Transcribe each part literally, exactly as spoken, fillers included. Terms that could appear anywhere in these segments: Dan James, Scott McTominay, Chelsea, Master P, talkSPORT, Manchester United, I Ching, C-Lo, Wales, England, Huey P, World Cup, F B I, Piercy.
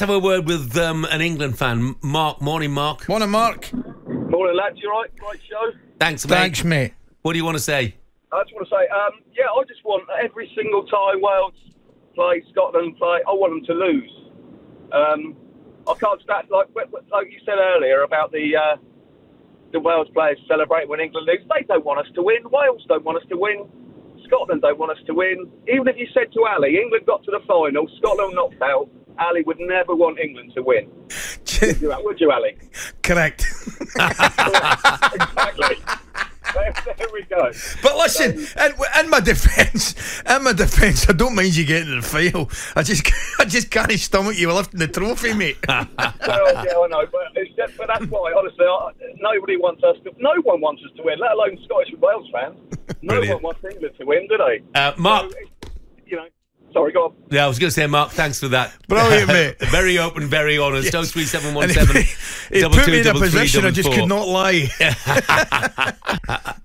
Let's have a word with um, an England fan. Mark, morning, Mark. Morning, Mark. Morning, lads. You all right? Great show. Thanks, mate. Thanks, mate. What do you want to say? I just want to say, um, yeah, I just want every single time Wales play, Scotland play, I want them to lose. Um, I can't start, like like you said earlier about the uh, the Wales players celebrate when England lose. They don't want us to win. Wales don't want us to win. Scotland don't want us to win. Even if you said to Ali, England got to the final, Scotland knocked out, Ali would never want England to win. Would you, would you Ali? Correct. Exactly. There, there we go. But listen, so, in, in my defence, in my defence, I don't mind you getting to the final. I just, I just can't stomach you lifting the trophy, mate. Well, yeah, I know, but, it's just, but that's why, honestly, I, nobody wants us to. No one wants us to win, let alone Scottish and Wales fans. No Brilliant. one wants England to win, do they? Uh, Mark, so, you know. Sorry, go on. Yeah, I was going to say, Mark, thanks for that. Brilliant, mate. Very open, very honest. Yes. oh three seven one seven. It put me in a position I just could not lie.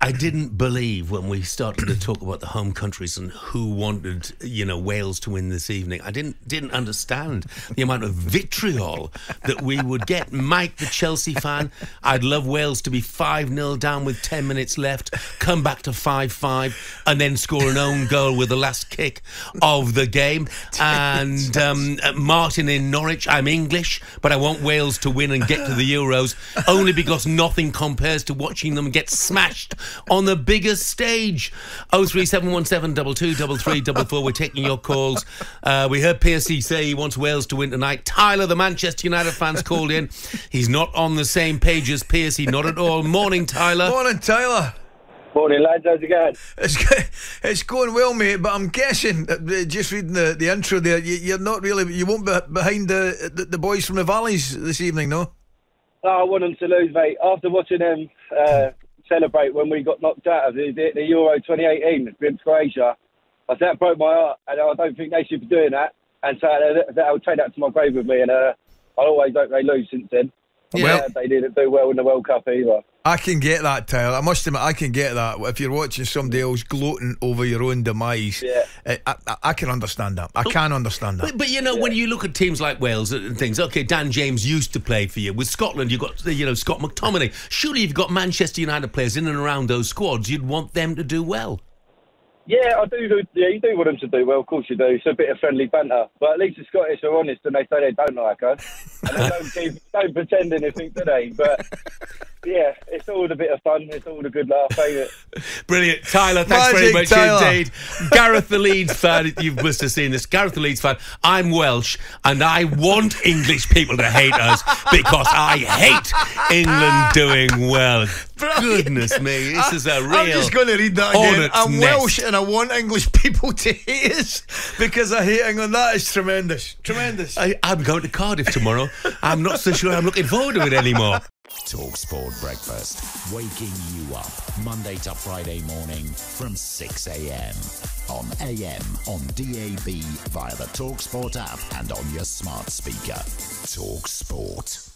I didn't believe when we started to talk about the home countries and who wanted, you know, Wales to win this evening. I didn't didn't understand the amount of vitriol that we would get. Mike, the Chelsea fan, I'd love Wales to be five nil down with ten minutes left, come back to five five, and then score an own goal with the last kick of the. The game. And um, Martin in Norwich, I'm English, but I want Wales to win and get to the Euros only because nothing compares to watching them get smashed on the biggest stage. oh three seven one seven double two double three double four. We're taking your calls. Uh, we heard Piercy say he wants Wales to win tonight. Tyler, the Manchester United fans, called in. He's not on the same page as Piercy, not at all. Morning, Tyler. Morning, Tyler. Morning, lads, how's it going? It's, it's going well, mate, but I'm guessing, just reading the, the intro there, you, you're not really, you won't be behind the, the the boys from the Valleys this evening, no? Oh, I want them to lose, mate. After watching them uh, celebrate when we got knocked out of the, the, the Euro twenty eighteen against Croatia, I said, that broke my heart, and I don't think they should be doing that, and so I'll take that to my grave with me, and uh, I always hope they lose since then. Well, they didn't do well in the World Cup either. I can get that, Tyler. I must admit, I can get that. If you're watching somebody else gloating over your own demise, yeah. I, I, I can understand that. I can understand that. But, but you know, yeah. when you look at teams like Wales and things, okay, Dan James used to play for you. With Scotland, you've got, you know, Scott McTominay. Surely you've got Manchester United players in and around those squads. You'd want them to do well. Yeah, I do. do yeah, you do want them to do well. Of course you do. It's a bit of friendly banter. But at least the Scottish are honest and they say they don't like us. And they don't, keep, don't pretend anything, do they? But, yeah, it's all a bit of fun. It's all a good laugh, ain't it? Brilliant. Tyler, thanks Magic very much Tyler. indeed. Gareth the Leeds fan, you must have seen this. Gareth the Leeds fan, I'm Welsh and I want English people to hate us because I hate England doing well. Brilliant. Goodness me, this I, is a real... I'm just going to read that again. I'm nest. Welsh and I want English people to hate us because I hate England. That is tremendous. Tremendous. I, I'm going to Cardiff tomorrow. I'm not so sure I'm looking forward to it anymore. talkSPORT Breakfast, waking you up Monday to Friday morning from six A M on A M, on D A B, via the talkSPORT app and on your smart speaker. talkSPORT.